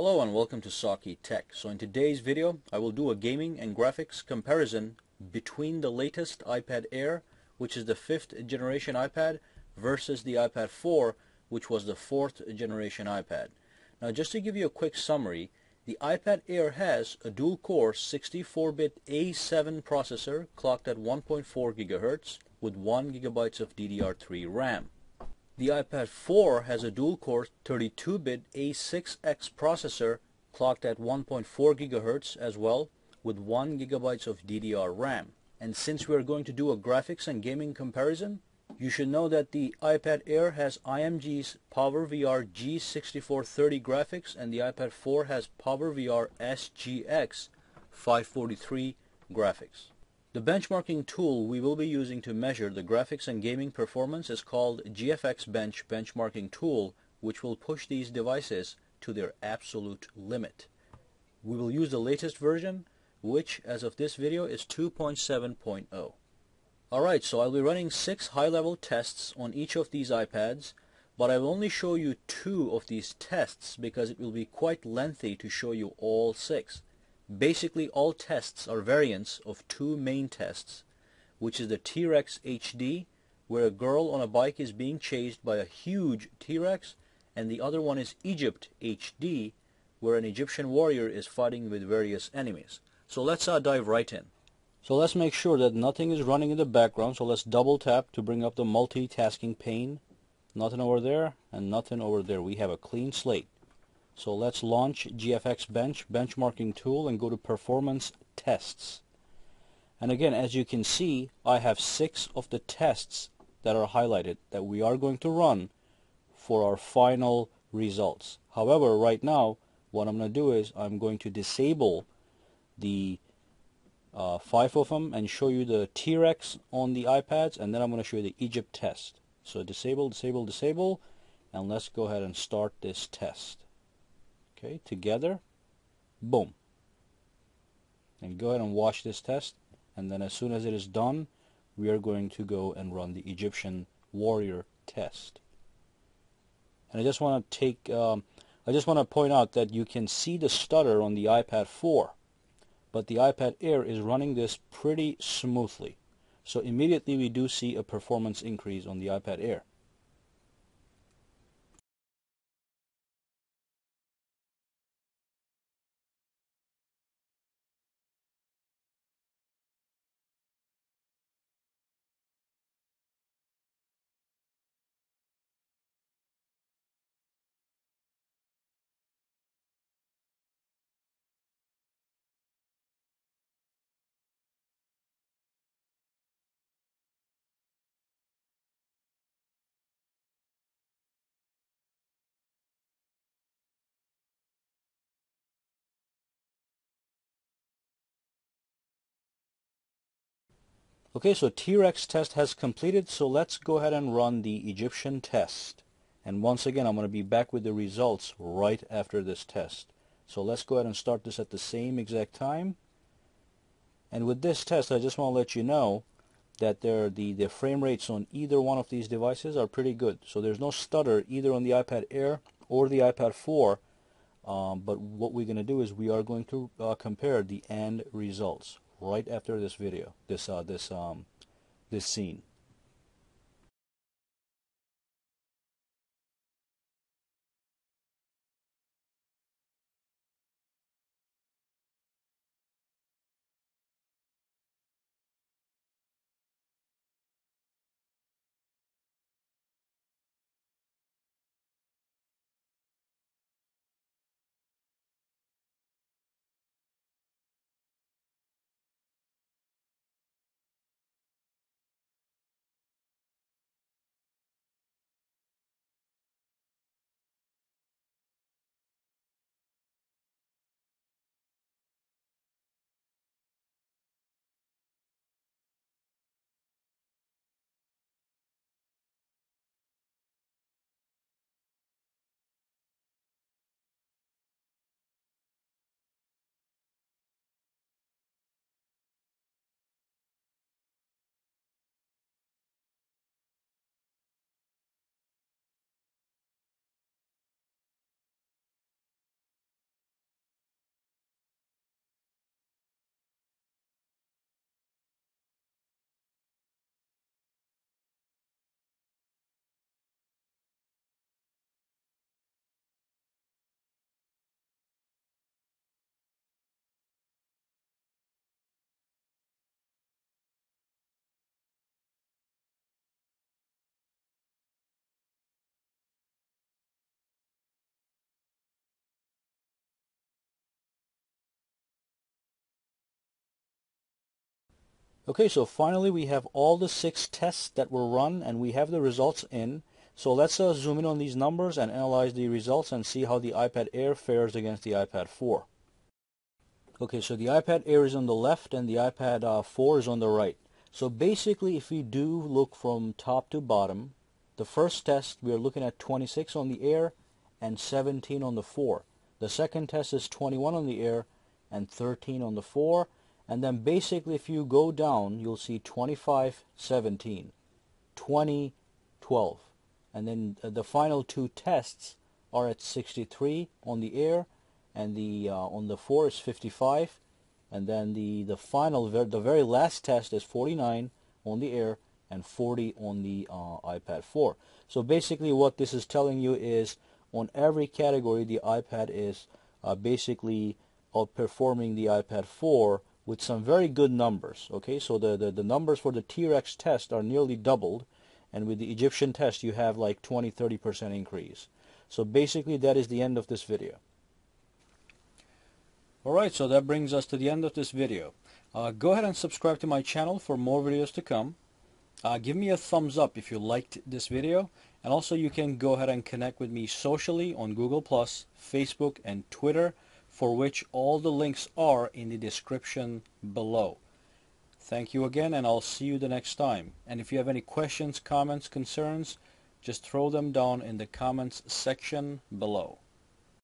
Hello and welcome to Saki Tech. So in today's video I will do a gaming and graphics comparison between the latest iPad Air, which is the 5th generation iPad, versus the iPad 4, which was the 4th generation iPad. Now just to give you a quick summary, the iPad Air has a dual-core 64-bit A7 processor clocked at 1.4 GHz with 1 GB of DDR3 RAM. The iPad 4 has a dual-core 32-bit A6X processor clocked at 1.4 GHz as well with 1 GB of DDR RAM. And since we are going to do a graphics and gaming comparison, you should know that the iPad Air has IMG's PowerVR G6430 graphics and the iPad 4 has PowerVR SGX 543 graphics. The benchmarking tool we will be using to measure the graphics and gaming performance is called GFXBench benchmarking tool, which will push these devices to their absolute limit. We will use the latest version, which as of this video is 2.7.0. Alright, so I'll be running 6 high-level tests on each of these iPads, but I will only show you 2 of these tests because it will be quite lengthy to show you all 6. Basically, all tests are variants of 2 main tests, which is the T-Rex HD, where a girl on a bike is being chased by a huge T-Rex, and the other one is Egypt HD, where an Egyptian warrior is fighting with various enemies. So let's dive right in. So let's make sure that nothing is running in the background, so let's double tap to bring up the multitasking pane. Nothing over there, and nothing over there. We have a clean slate. So let's launch GFXBench benchmarking tool and go to performance tests. And again, as you can see, I have 6 of the tests that are highlighted that we are going to run for our final results. However, right now, what I'm going to do is I'm going to disable the 5 of them and show you the T-Rex on the iPads, and then I'm going to show you the Egypt test. So disable, disable, disable, and let's go ahead and start this test. Okay, together, boom, and go ahead and watch this test, and then as soon as it is done, we are going to go and run the Egyptian warrior test. And I just want to point out that you can see the stutter on the iPad 4, but the iPad Air is running this pretty smoothly, so immediately we do see a performance increase on the iPad Air. Okay, so T-Rex test has completed, so let's go ahead and run the Egyptian test. And once again, I'm going to be back with the results right after this test. So let's go ahead and start this at the same exact time. And with this test, I just want to let you know that the frame rates on either one of these devices are pretty good. So there's no stutter either on the iPad Air or the iPad 4. But what we're going to do is we are going to compare the end results right after this video, this scene. Okay, so finally we have all the 6 tests that were run and we have the results in. So let's zoom in on these numbers and analyze the results and see how the iPad Air fares against the iPad 4. Okay, so the iPad Air is on the left and the iPad 4 is on the right. So basically if we do look from top to bottom, the first test we are looking at 26 on the Air and 17 on the 4. The second test is 21 on the Air and 13 on the 4. And then basically if you go down, you'll see 25, 17, 20, 12. And then the final 2 tests are at 63 on the Air, and the on the 4 is 55. And then the very last test is 49 on the Air and 40 on the iPad 4. So basically what this is telling you is on every category the iPad is basically outperforming the iPad 4 with some very good numbers. Okay, so the numbers for the T-Rex test are nearly doubled, and with the Egyptian test you have like 20-30% increase. So basically that is the end of this video. Alright, so that brings us to the end of this video. Go ahead and subscribe to my channel for more videos to come. Give me a thumbs up if you liked this video, and also you can go ahead and connect with me socially on Google Plus, Facebook and Twitter, for which all the links are in the description below. Thank you again, and I'll see you the next time. And if you have any questions, comments, concerns, just throw them down in the comments section below.